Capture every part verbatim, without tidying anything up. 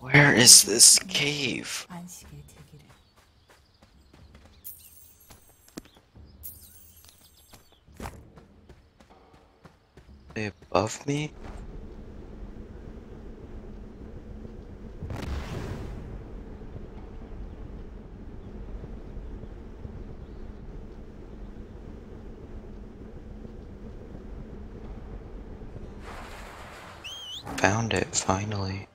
Where is this cave? They above me? Found it finally.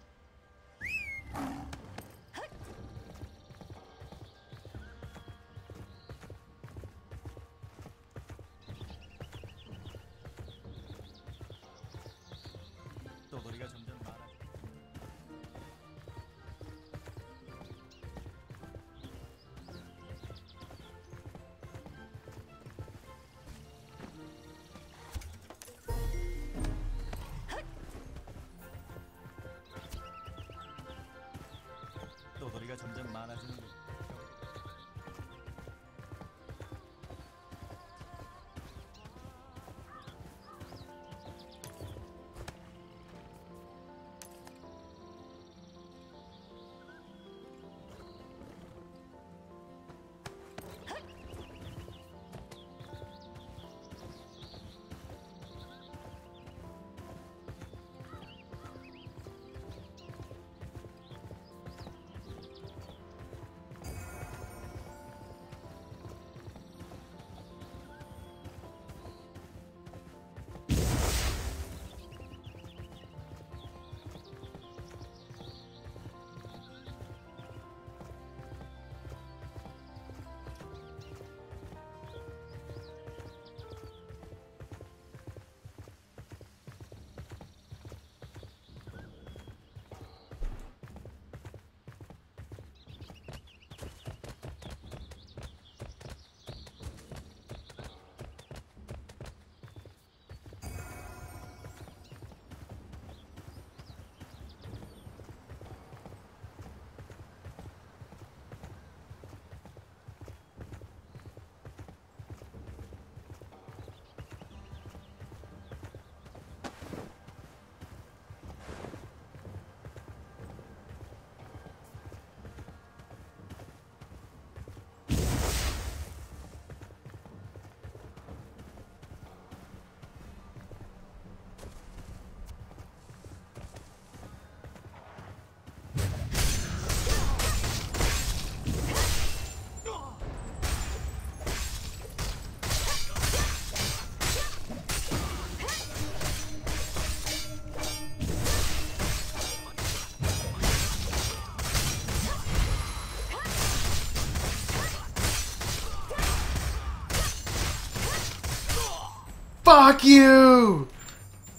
Fuck you!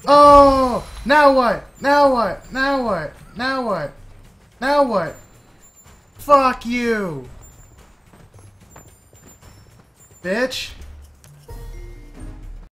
Oh! Now what? Now what? Now what? Now what? Now what? Fuck you! Bitch!